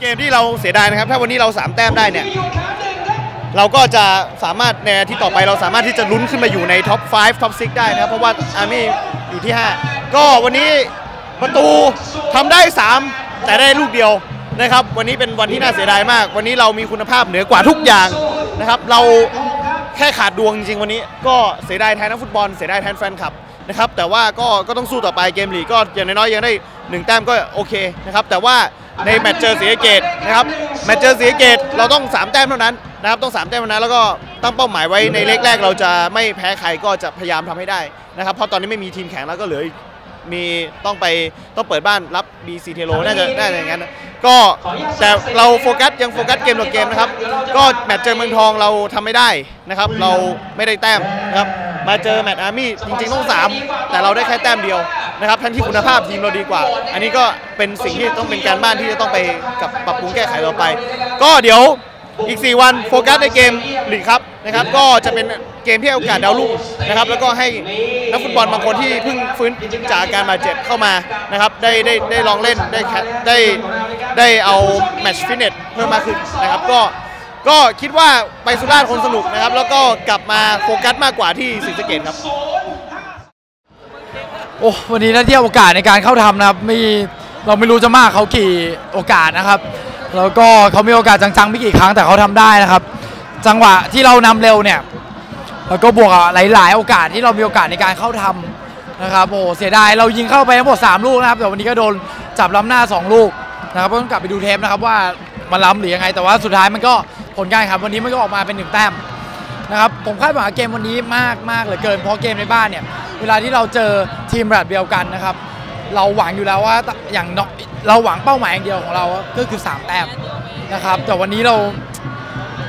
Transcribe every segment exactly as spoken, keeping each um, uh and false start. เกมที่เราเสียดายนะครับถ้าวันนี้เราสามแต้มได้เนี่ยเราก็จะสามารถในที่ต่อไปเราสามารถที่จะลุ้นขึ้นมาอยู่ในท็อปไฟว์ท็อปซิกซ์ได้นะครับเพราะว่าอาร์มี่อยู่ที่ห้าก็วันนี้ประตูทำได้สามแต่ได้ลูกเดียวนะครับวันนี้เป็นวันที่น่าเสียดายมากวันนี้เรามีคุณภาพเหนือกว่าทุกอย่างนะครับเราแค่ขาดดวงจริงๆวันนี้ก็เสียดายแทนนักฟุตบอลเสียดายแทนแฟนคลับนะครับแต่ว่าก็ก็ต้องสู้ต่อไปเกมลีกก็อย่างน้อยๆยังได้หนึ่งแต้มก็โอเคนะครับแต่ว่าในแมตช์เจอศรีสะเกษนะครับแมตช์เจอศรีสะเกษเราต้องสามแต้มเท่านั้นนะครับต้องสามแต้มเท่านั้นแล้วก็ตั้งเป้าหมายไว้ในเลขแรกเราจะไม่แพ้ใครก็จะพยายามทำให้ได้นะครับเพราะตอนนี้ไม่มีทีมแข่งแล้วก็เหลือมีต้องไปต้องเปิดบ้านรับ บี ซี เทโรน่าจะน่าจะอย่างนั้นก็แต่เราโฟกัสยังโฟกัสเกมต่อเกมนะครับก็แมตช์เจอเมืองทองเราทำไม่ได้นะครับเราไม่ได้แต้มนะครับมาเจอแมตช์อาร์มี่จริงๆต้องสามแต่เราได้แค่แต้มเดียวนะครับทั้งที่คุณภาพทีมเราดีกว่าอันนี้ก็เป็นสิ่งที่ต้องเป็นการบ้านที่จะต้องไปกับปรับปรุงแก้ไขเราไปก็เดี๋ยวอีกสี่วันโฟกัสในเกมลีกครับนะครับก็จะเป็นเกมที่ให้โอกาสดาวรุ่งนะครับแล้วก็ให้นักฟุตบอลบางคนที่เพิ่งฟื้นจากอาการบาดเจ็บเข้ามานะครับได้ได้ได้ลองเล่นได้ได้ได้เอาแมตช์ฟิตเนสเพิ่มมากขึ้นนะครับก็ก็คิดว่าไปสุราษฎร์คนสนุกนะครับแล้วก็กลับมาโฟกัสมากกว่าที่ศรีสะเกษครับโอ้วันนี้น่าเที่ยวโอกาสในการเข้าทำนะครับมีเราไม่รู้จะมากเขากี่โอกาสนะครับแล้วก็เขามีโอกาสจังๆไม่กี่ครั้งแต่เขาทำได้นะครับจังหวะที่เรานำเร็วเนี่ยแล้วก็บวกหลายๆโอกาสที่เรามีโอกาสในการเข้าทำนะครับโอ้เสียดายเรายิงเข้าไปทั้งหมดสามลูกนะครับแต่วันนี้ก็โดนจับล้ำหน้าสองลูกนะครับก็ต้องกลับไปดูเทปนะครับว่ามันล้ำหรือยังไงแต่ว่าสุดท้ายมันก็ผลการครับวันนี้มันก็ออกมาเป็นหนึ่งแต้มนะครับผมคาดหวังเกมวันนี้มากมากเหลือเกินเพราะเกมในบ้านเนี่ยเวลาที่เราเจอทีมระดับเดียวกันนะครับเราหวังอยู่แล้วว่าอย่างเราหวังเป้าหมายอย่างเดียวของเราก็คือสามแต้มนะครับแต่วันนี้เรา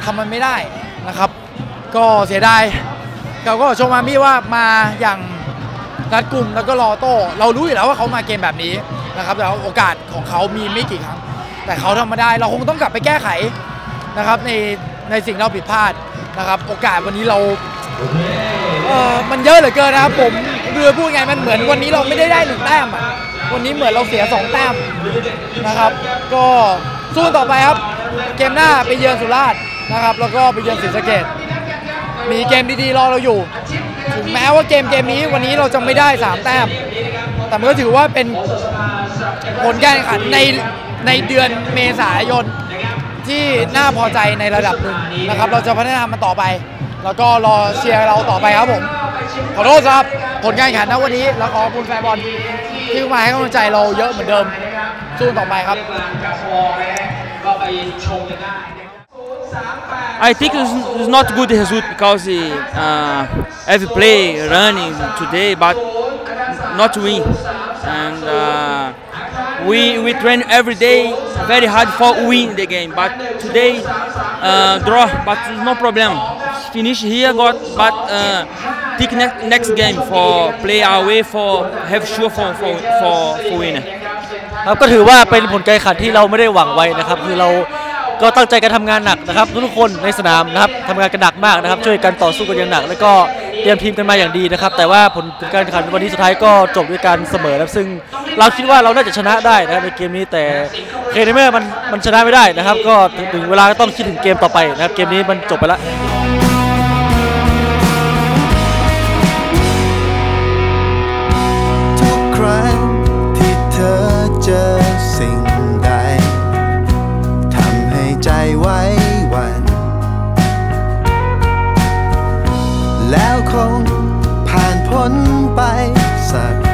ทำมันไม่ได้นะครับก็เสียดายเราก็ชมมามี่ว่ามาอย่างรัดกุมแล้วก็รอโต้เรารู้อยู่แล้วว่าเขามาเกมแบบนี้นะครับแต่โอกาสของเขามีไม่กี่ครั้งแต่เขาทำมาได้เราคงต้องกลับไปแก้ไขนะครับในในสิ่งเราผิดพลาดนะครับโอกาสวันนี้เราเออมันเยอะเหลือเกินนะครับผมเรือพูดไงมันเหมือนวันนี้เราไม่ได้ได้หนึ่งแต้มอ่ะวันนี้เหมือนเราเสียสองแต้มนะครับก็สู้ต่อไปครับเกมหน้าไปเยือนสุราษฎร์นะครับแล้วก็ไปเยือนศรีสะเกษมีเกมดีๆรอเราอยู่ถึงแม้ว่าเกมเกมนี้วันนี้เราจะไม่ได้สามแต้มแต่มันก็ถือว่าเป็นผลการแข่งขันในในเดือนเมษายนที่น่าพอใจในระดับหนึ่งนะครับเราจะพัฒนามันต่อไปแล้วก็รอเชียร์เราต่อไปครับผมขอโทษครับผลการแข่งขันนะวันนี้แล้วขอบคุณแฟนบอลที่มาให้กำลังใจเราเยอะเหมือนเดิมสู้ต่อไปครับ I think it's not good result because uh, every play running today but not win and uh, we we train every day very hard for win the game but today uh, draw but no problem finish here got but uh, Take next next game for play away for have sure for for for for win ครับก็ถือว่าเป็นผลการแข่งขันที่เราไม่ได้หวังไว้นะครับคือเราก็ตั้งใจกันทำงานหนักนะครับทุกคนในสนามนะครับทำงานกันหนักมากนะครับช่วยกันต่อสู้กันอย่างหนักแล้วก็เตรียมทีมกันมาอย่างดีนะครับแต่ว่าผลการแข่งขันวันนี้สุดท้ายก็จบด้วยการเสมอแล้วซึ่งเราคิดว่าเราน่าจะชนะได้นะครับในเกมนี้แต่เคเนเมอร์มันมันชนะไม่ได้นะครับก็ถึงเวลาก็ต้องคิดถึงเกมต่อไปนะครับเกมนี้มันจบไปแล้วเจอสิ่งใดทำให้ใจไว้วันแล้วคงผ่านพ้นไปสัก